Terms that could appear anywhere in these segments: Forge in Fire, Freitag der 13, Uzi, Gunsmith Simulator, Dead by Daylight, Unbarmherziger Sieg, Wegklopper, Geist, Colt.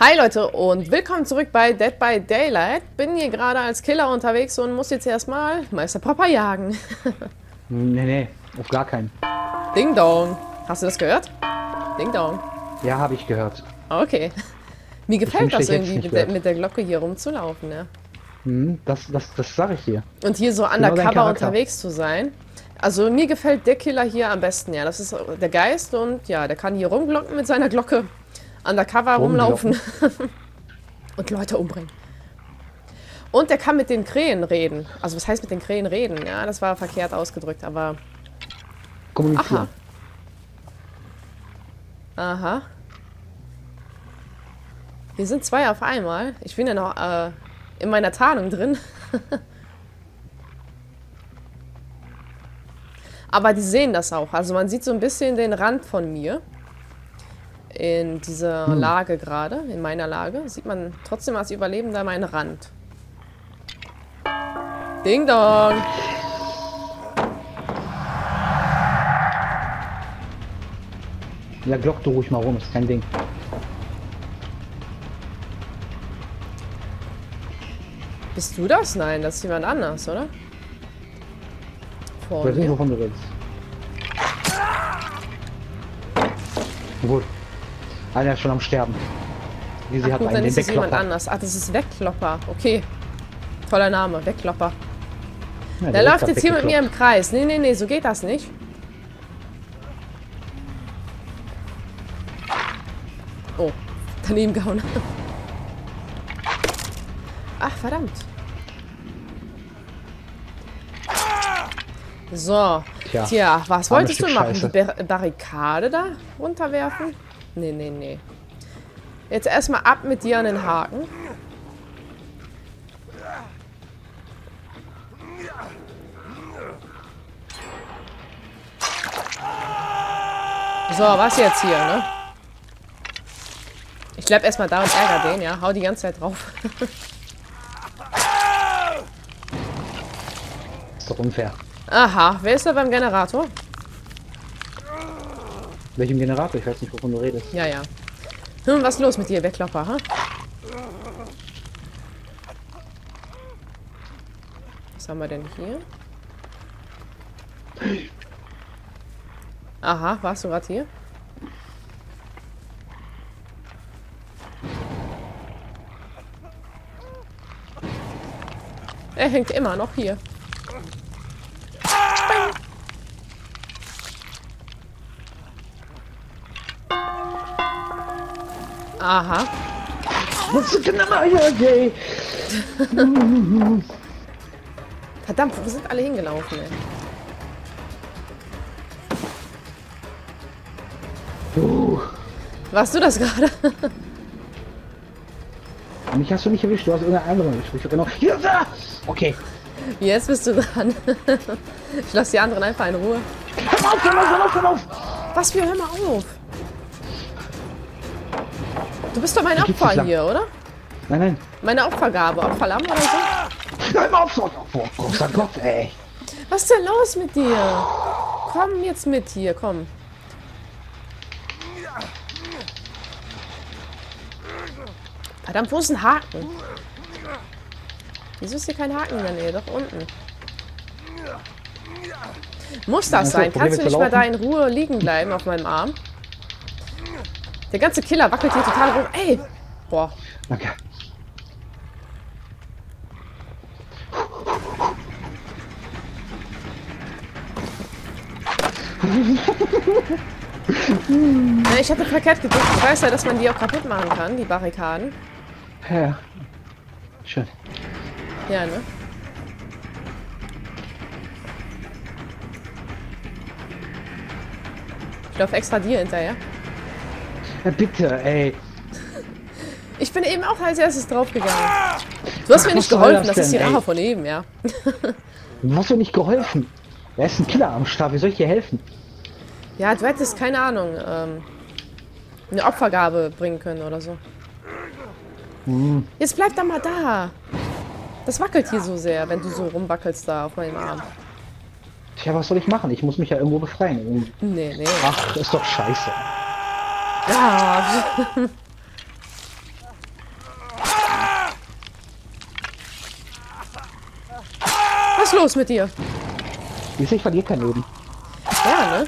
Hi Leute und willkommen zurück bei Dead by Daylight. Bin hier gerade als Killer unterwegs und muss jetzt erstmal Meister Papa jagen. Nee, auf gar keinen. Ding Dong. Hast du das gehört? Ding Dong. Ja, habe ich gehört. Okay. Mir gefällt das irgendwie, mit der Glocke hier rumzulaufen, ne? Hm, das sage ich hier. Und hier so undercover unterwegs zu sein. Also mir gefällt der Killer hier am besten, ja. Das ist der Geist und ja, der kann hier rumglocken mit seiner Glocke. Undercover rumlaufen und Leute umbringen. Und der kann mit den Krähen reden. Also was heißt mit den Krähen reden? Ja, das war verkehrt ausgedrückt, aber... Kommunizieren. Aha. Aha. Hier sind zwei auf einmal. Ich bin ja noch in meiner Tarnung drin. Aber die sehen das auch. Also man sieht so ein bisschen den Rand von mir. In dieser Lage gerade, in meiner Lage, sieht man trotzdem als Überlebender meinen Rand. Ding Dong! Ja, glock du ruhig mal rum, ist kein Ding. Bist du das? Nein, das ist jemand anders, oder? Ich weiß nicht, wovon du redest. Gut. Einer ist schon am Sterben. Wie sie hat einen, den Wegklopper. Jemand anders. Ach, das ist Wegklopper. Okay. Toller Name, Wegklopper. Ja, der läuft jetzt hier mit mir im Kreis. Nee, nee, nee, so geht das nicht. Oh, daneben gehauen. Ach, verdammt. So. Tja, was wolltest du machen? Die Barrikade da runterwerfen? Nee, nee, nee. Jetzt erstmal ab mit dir an den Haken. So, was jetzt hier, ne? Ich bleib erstmal da und ärgere den, ja? Hau die ganze Zeit drauf. Ist doch unfair. Aha, wer ist da beim Generator? Welchem Generator? Ich weiß nicht, wovon du redest. Ja, ja. Hm, was ist los mit dir, Wegklopper, ha? Was haben wir denn hier? Aha, warst du gerade hier? Er hängt immer noch hier. Aha. Verdammt, wo sind alle hingelaufen, ey? Warst du das gerade? Mich hast du nicht erwischt, du hast irgendeine andere erwischt. Genau. Okay. Jetzt bist du dran. Ich lasse die anderen einfach in Ruhe. Hör auf, hör auf, hör auf! Was für, hör mal auf! Du bist doch mein Opfer hier, oder? Nein, nein. Meine Opfergabe. Opferlamm oder so? Nein, Opfer! Oh Gott, ey. Was ist denn los mit dir? Komm jetzt mit hier, komm. Verdammt, wo ist ein Haken? Wieso ist hier kein Haken in der Nähe? Doch unten. Muss das sein? Kannst du nicht mal da in Ruhe liegen bleiben auf meinem Arm? Der ganze Killer wackelt hier total rum. Ey! Boah. Danke. Ich hatte verkehrt gedrückt. Ich weiß ja, dass man die auch kaputt machen kann, die Barrikaden. Ja. Schön. Ja, ne? Ich laufe extra dir hinterher. Bitte, ey. Ich bin eben auch als erstes draufgegangen. Du hast mir nicht geholfen, das ist die Rache von eben, ja. Du hast mir nicht geholfen. Er ist ein Killer am Start, wie soll ich dir helfen? Ja, du hättest, keine Ahnung, eine Opfergabe bringen können oder so. Hm. Jetzt bleib da mal da. Das wackelt hier so sehr, wenn du so rumwackelst da auf meinem Arm. Tja, was soll ich machen? Ich muss mich ja irgendwo befreien. Nee, nee. Ach, ist doch scheiße. Ja. ist los mit dir? Ich verliere kein Leben. Ja, ne?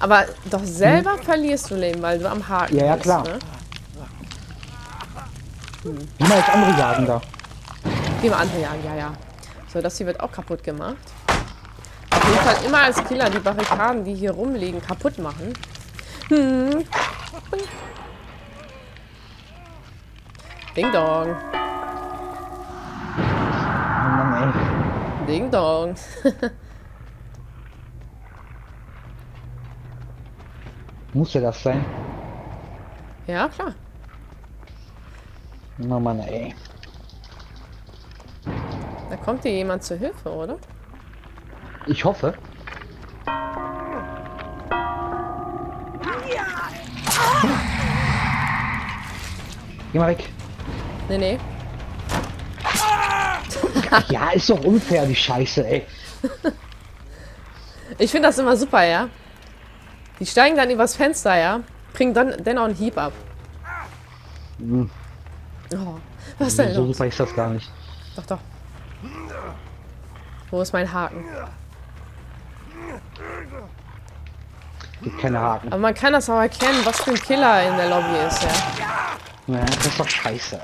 Aber doch selber verlierst du Leben, weil du am Haken bist. Ja, klar. Ne? Geh mal jetzt andere jagen da. Geh mal andere jagen, ja. So, das hier wird auch kaputt gemacht. Auf jeden Fall immer als Killer die Barrikaden, die hier rumliegen, kaputt machen. Ding Dong. Ding Dong. Muss ja das sein? Ja, klar. Na Mann, ey. Da kommt dir jemand zur Hilfe, oder? Ich hoffe. Geh mal weg. Nee. Ja, ist doch unfair, die Scheiße, ey. Ich finde das immer super, ja. Die steigen dann übers Fenster, ja. Bringen dann dennoch einen Hieb ab. Mhm. Oh, was denn? So super ist das gar nicht. Doch. Wo ist mein Haken? Gibt keine Haken. Aber man kann das auch erkennen, was für ein Killer in der Lobby ist, ja. Ja, das ist doch scheiße.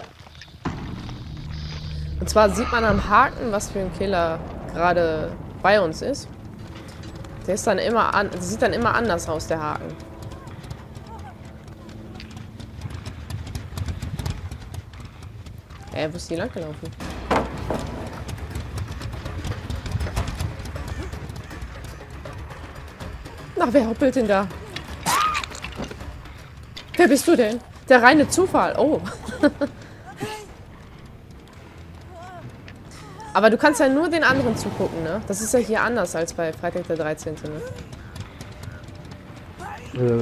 Und zwar sieht man am Haken, was für ein Killer gerade bei uns ist. Der ist dann immer an, sieht dann immer anders aus, der Haken. Wo ist die lang gelaufen? Ach, wer hoppelt denn da? Wer bist du denn? Der reine Zufall. Oh. Aber du kannst ja nur den anderen zugucken, ne? Das ist ja hier anders als bei Freitag der 13. Ne?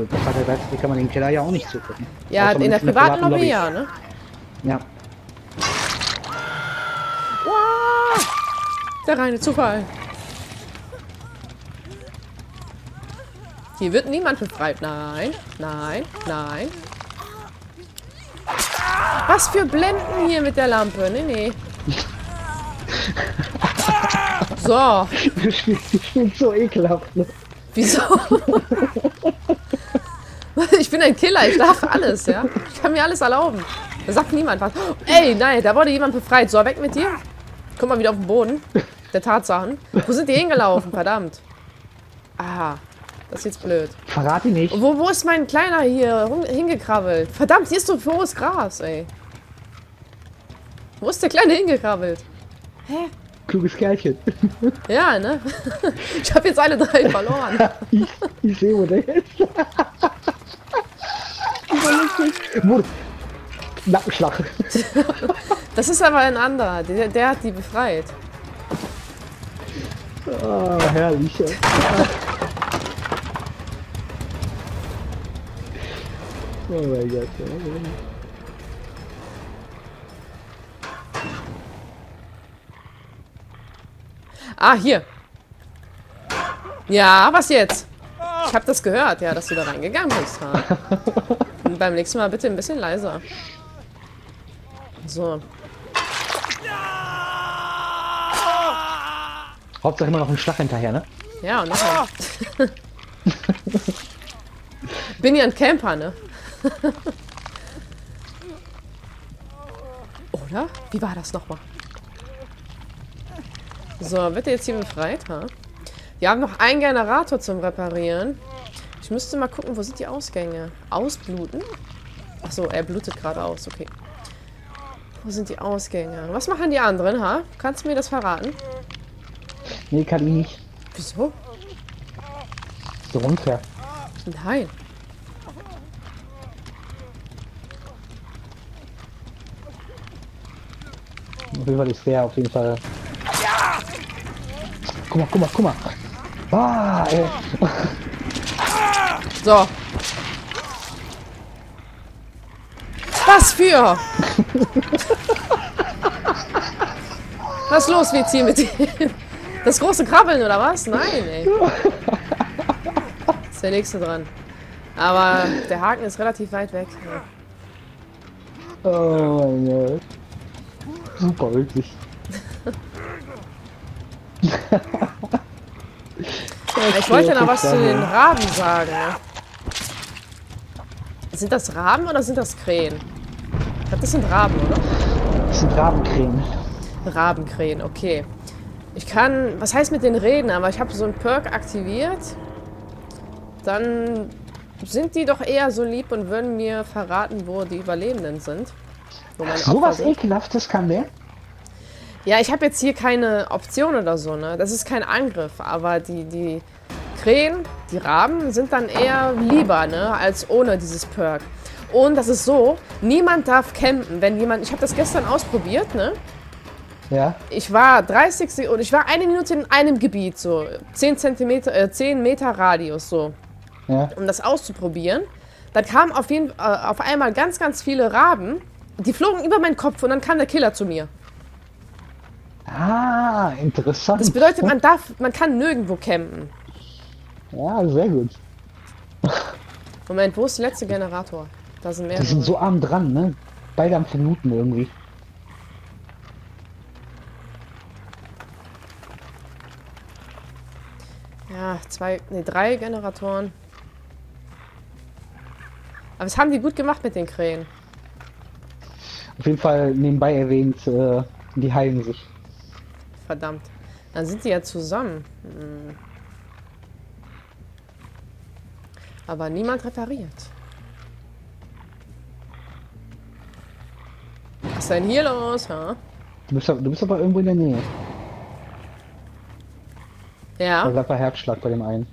Bei Freitag der 13. kann man den Keller ja auch nicht zugucken. Ja, in der privaten Lobby ja, ne? Ja. Wow! Der reine Zufall. Hier wird niemand befreit. Nein. Was für Blenden hier mit der Lampe. Nee. So. Ich bin so ekelhaft. Ne? Wieso? Ich bin ein Killer. Ich darf alles, ja. Ich kann mir alles erlauben. Da sagt niemand was. Ey, nein, da wurde jemand befreit. So, weg mit dir. Komm mal wieder auf den Boden der Tatsachen. Wo sind die hingelaufen? Verdammt. Aha. Das ist jetzt blöd. Verrat ihn nicht. Wo ist mein Kleiner hier hingekrabbelt? Verdammt, hier ist so hohes Gras, ey. Wo ist der Kleine hingekrabbelt? Hä? Kluges Kerlchen. Ja, ne? Ich habe jetzt alle drei verloren. Ich sehe, wo der ist. Mord. Nackenschlag. Das ist aber ein anderer. Der hat die befreit. Oh, herrlich. Ja. Oh mein Gott. Ah, hier. Ja, was jetzt? Ich habe das gehört, ja, dass du da reingegangen bist. Und beim nächsten Mal bitte ein bisschen leiser. So. Hauptsache immer noch ein Schlag hinterher, ne? Ja, und nochmal. Bin ja ein Camper, ne? Oder? Wie war das nochmal? So, wird der jetzt hier befreit, ha? Wir haben noch einen Generator zum Reparieren. Ich müsste mal gucken, wo sind die Ausgänge? Ausbluten? Achso, er blutet gerade aus, okay. Wo sind die Ausgänge? Was machen die anderen, ha? Kannst du mir das verraten? Nee, kann ich nicht. Wieso? So runter. Nein. Auf jeden Fall. Ja! Guck mal. Ah, ey. So. Was für? Was los jetzt hier mit dem? Das große Krabbeln oder was? Nein, ey. Ist der nächste dran. Aber der Haken ist relativ weit weg. Ja. Oh mein Gott. Super, wirklich. Ich wollte noch was zu den Raben sagen. Sind das Raben oder sind das Krähen? Ich glaube, das sind Raben, oder? Das sind Rabenkrähen. Rabenkrähen, okay. Ich kann, was heißt mit den Reden, aber ich habe so einen Perk aktiviert. Dann sind die doch eher so lieb und würden mir verraten, wo die Überlebenden sind. So was Ekelhaftes kann der? Ja, ich habe jetzt hier keine Option oder so, ne? Das ist kein Angriff, aber die Krähen, die Raben sind dann eher lieber, ne? Als ohne dieses Perk. Und das ist so, niemand darf campen, wenn jemand... Ich habe das gestern ausprobiert, ne? Ja. Ich war 30 Sekunden, ich war 1 Minute in einem Gebiet, so 10 Meter Radius, so. Ja. Um das auszuprobieren. Dann kamen auf einmal ganz, ganz viele Raben, die flogen über meinen Kopf und dann kam der Killer zu mir. Ah, interessant. Das bedeutet, man kann nirgendwo campen. Ja, sehr gut. Moment, wo ist der letzte Generator? Da sind mehrere. Die sind so arm dran, ne? Beide am Minuten irgendwie. Ja, 3 Generatoren. Aber das haben die gut gemacht mit den Krähen. Auf jeden Fall nebenbei erwähnt, die heilen sich. Verdammt. Dann sind die ja zusammen. Hm. Aber niemand repariert. Was ist denn hier los, ha? Du bist aber irgendwo in der Nähe. Ja. Da war Herzschlag bei dem einen.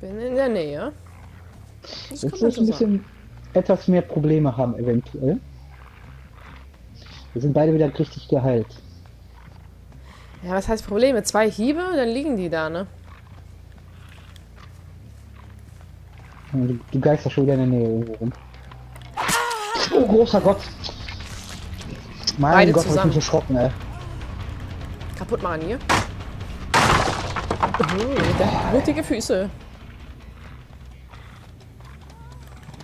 Bin in der Nähe. Das jetzt ist ein bisschen etwas mehr Probleme haben eventuell. Wir sind beide wieder richtig geheilt. Ja, was heißt Probleme? 2 Hiebe, dann liegen die da, ne? Du geisterst schon wieder in der Nähe irgendwo rum. Oh, großer Gott! Mein beide Gott, hab ich mich erschrocken, ey. Kaputt machen hier. Blutige Füße.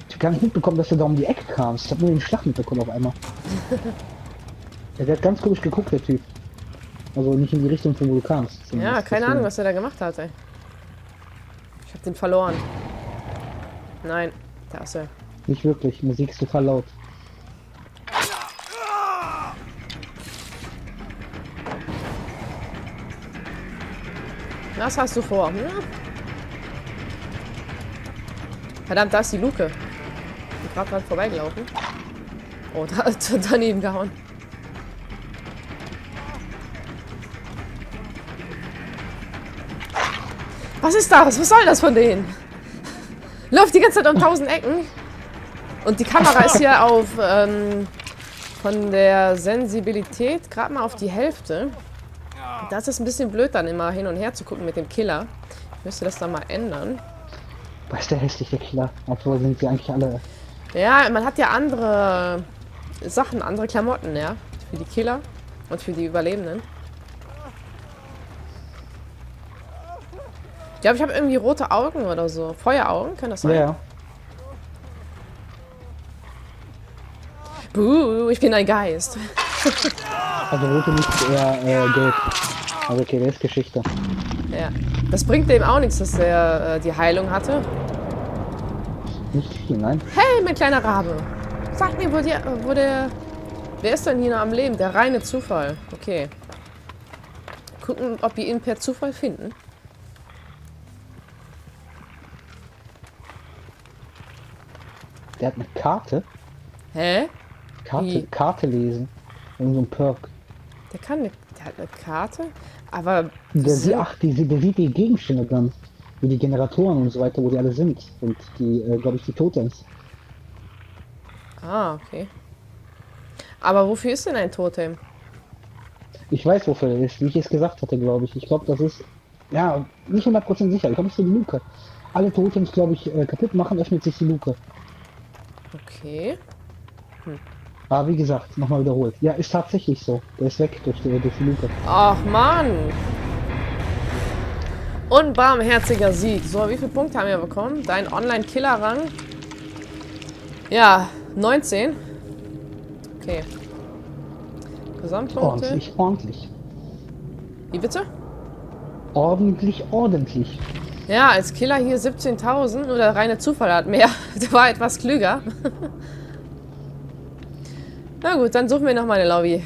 Ich hab gar nicht mitbekommen, dass du da um die Ecke kamst. Ich hab nur den Schlag mitbekommen auf einmal. Der hat ganz komisch geguckt, der Typ. Also nicht in die Richtung, von wo du kamst. Ja, keine Ahnung, was er da gemacht hat, ey. Ich hab den verloren. Nein, da ist er. Nicht wirklich, Musik ist total laut. Was hast du vor? Hm? Verdammt, da ist die Luke. Ich bin gerade dran vorbeigelaufen. Oh, da hat daneben gehauen. Was ist das? Was soll das von denen? Läuft die ganze Zeit um 1000 Ecken. Und die Kamera ist hier auf von der Sensibilität gerade mal auf die Hälfte. Das ist ein bisschen blöd, dann immer hin und her zu gucken mit dem Killer. Ich müsste das dann mal ändern. Was ist der hässliche Killer? Obwohl sind sie eigentlich alle... Ja, man hat ja andere Sachen, andere Klamotten, ja. Für die Killer und für die Überlebenden. Ich glaube, ich habe irgendwie rote Augen oder so. Feueraugen, kann das sein? Ja. Buh, ich bin ein Geist. Also rote nicht eher gelb. Aber okay, das ist Geschichte. Ja. Das bringt dem auch nichts, dass er die Heilung hatte. Nicht viel, nein. Hey, mein kleiner Rabe. Sag mir, wer ist denn hier noch am Leben? Der reine Zufall. Okay. Gucken, ob wir ihn per Zufall finden. Der hat eine Karte? Hä? Karte lesen. Irgend so ein Perk. Der hat eine Karte? Aber... Der sieht die Gegenstände dann. Wie die Generatoren und so weiter, wo die alle sind. Und die, glaube ich, die Totems. Ah, okay. Aber wofür ist denn ein Totem? Ich weiß, wofür er ist. Wie ich es gesagt hatte, glaube ich. Ich glaube, das ist... Ja, nicht 100% sicher. Ich glaube, es ist die Luke. Alle Totems, glaube ich, kaputt machen, öffnet sich die Luke. Okay. Hm. Aber wie gesagt, nochmal wiederholt. Ja, ist tatsächlich so. Der ist weg durch die Luke. Ach Mann! Unbarmherziger Sieg. So, wie viele Punkte haben wir bekommen? Dein Online-Killer-Rang. Ja, 19. Okay. Gesamtpunkte. Ordentlich, ordentlich. Wie bitte? Ordentlich, ordentlich. Ja, als Killer hier 17.000. Nur der reine Zufall hat mehr. Der war etwas klüger. Na gut, dann suchen wir nochmal eine Lobby.